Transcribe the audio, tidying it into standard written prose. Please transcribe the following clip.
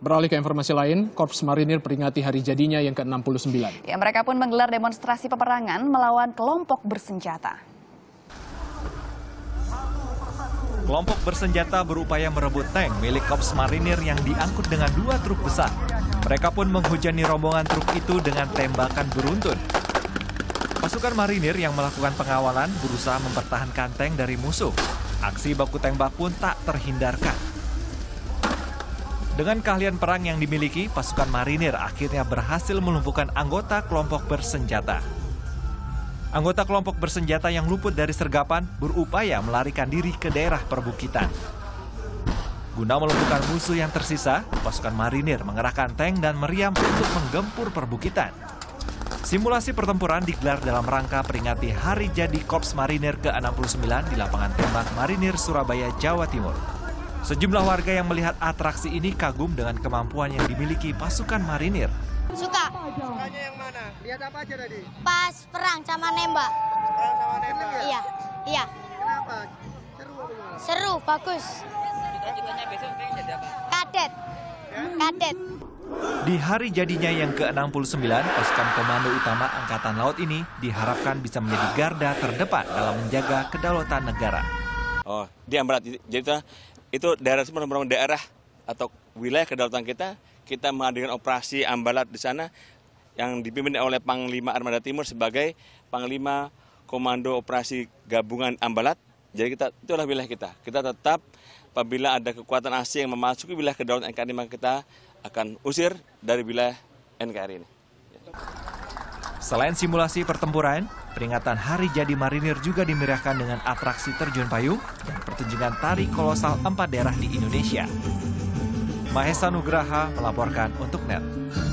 Beralih ke informasi lain, Korps Marinir peringati hari jadinya yang ke-69. Ya, mereka pun menggelar demonstrasi peperangan melawan kelompok bersenjata. Kelompok bersenjata berupaya merebut tank milik Korps Marinir yang diangkut dengan 2 truk besar. Mereka pun menghujani rombongan truk itu dengan tembakan beruntun. Pasukan Marinir yang melakukan pengawalan berusaha mempertahankan tank dari musuh. Aksi baku tembak pun tak terhindarkan. Dengan keahlian perang yang dimiliki, pasukan Marinir akhirnya berhasil melumpuhkan anggota kelompok bersenjata. Anggota kelompok bersenjata yang luput dari sergapan berupaya melarikan diri ke daerah perbukitan. Guna melumpuhkan musuh yang tersisa, pasukan Marinir mengerahkan tank dan meriam untuk menggempur perbukitan. Simulasi pertempuran digelar dalam rangka peringati Hari Jadi Korps Marinir ke-69 di lapangan tembak Marinir, Surabaya, Jawa Timur. Sejumlah warga yang melihat atraksi ini kagum dengan kemampuan yang dimiliki pasukan Marinir. Suka. Sukanya yang mana? Lihat apa aja tadi? Pas perang sama nembak. Perang sama nembak? Iya. Iya. Kenapa? Seru. Seru, bagus. Lanjutannya besok pengen jadi apa? Kadet. Ya? Kadet. Di hari jadinya yang ke-69, pasukan Komando Utama Angkatan Laut ini diharapkan bisa menjadi garda terdepan dalam menjaga kedaulatan negara. Oh, di Ambalat jadi itu daerah semua daerah atau wilayah kedaulatan kita mengadakan operasi Ambalat di sana yang dipimpin oleh Panglima Armada Timur sebagai Panglima Komando Operasi Gabungan Ambalat. Jadi kita itulah wilayah kita. Kita tetap apabila ada kekuatan asing yang memasuki wilayah kedaulatan NKRI maka kita akan usir dari wilayah NKRI ini. Selain simulasi pertempuran, peringatan Hari Jadi Marinir juga dimeriahkan dengan atraksi terjun payung dan pertunjukan tari kolosal 4 daerah di Indonesia. Mahesa Nugraha melaporkan untuk NET.